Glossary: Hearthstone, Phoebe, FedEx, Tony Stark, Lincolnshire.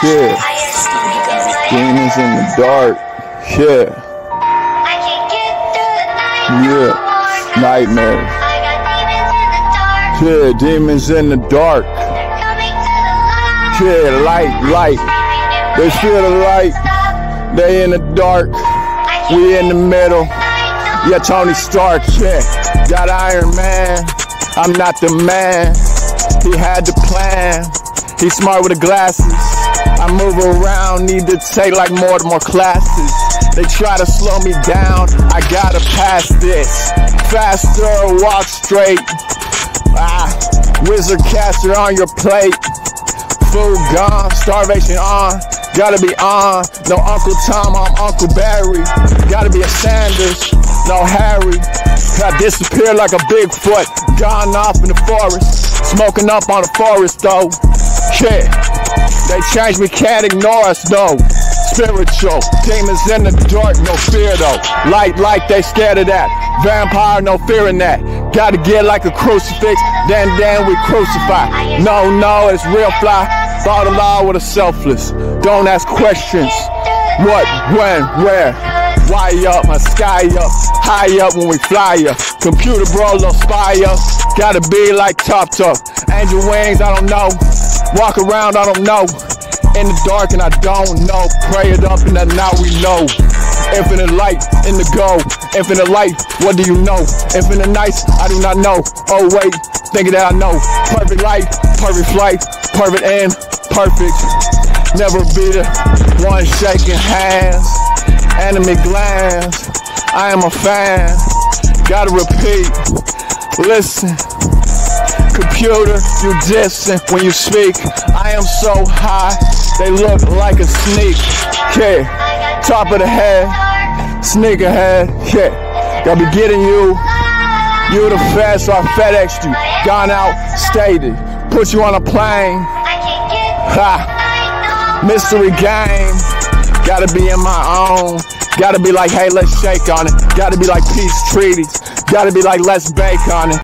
Yeah. Demons in the dark. Yeah. I can't get through the night. Yeah. No nightmares. I got demons in the dark. Yeah, demons in the dark. They're coming to the light. Yeah, light. They feel the light. They in the dark. We in the middle. Yeah, Tony Stark. Yeah. Got Iron Man. I'm not the man. He had the plan. He's smart with the glasses. I move around, need to take like more classes. They try to slow me down, I gotta pass this. Faster, walk straight. Wizard caster on your plate. Food gone, starvation on. Gotta be on. No Uncle Tom, I'm Uncle Barry. Gotta be a Sanders, no Harry. I disappear like a Bigfoot. Gone off in the forest. Smoking up on the forest though. Yeah, they changed, we can't ignore us though. Spiritual, demons in the dark, no fear though. Light, they scared of that. Vampire, no fear in that. Gotta get like a crucifix, then we crucify. No, it's real fly. Follow the law with a selfless. Don't ask questions. What, when, where? Why up, my sky up. High up when we fly up. Computer bro, no spy up. Gotta be like Top. Angel wings, I don't know. Walk around, I don't know. In the dark and I don't know. Pray it up and then now we know. Infinite light in the go. Infinite light, what do you know? Infinite nights, I do not know. Oh wait, thinking that I know. Perfect light, perfect flight, perfect end, perfect. Never be the one shaking hands. Enemy glance, I am a fan. Gotta repeat, listen. Computer, you dissing when you speak. I am so high, they look like a sneak. Yeah, top of the head, sneak ahead. Yeah, gotta be getting you. You the fast, so I FedExed you. Gone out, stated, put you on a plane. Mystery game. Gotta be in my own. Gotta be like, hey, let's shake on it. Gotta be like peace treaties. Gotta be like, let's bake on it.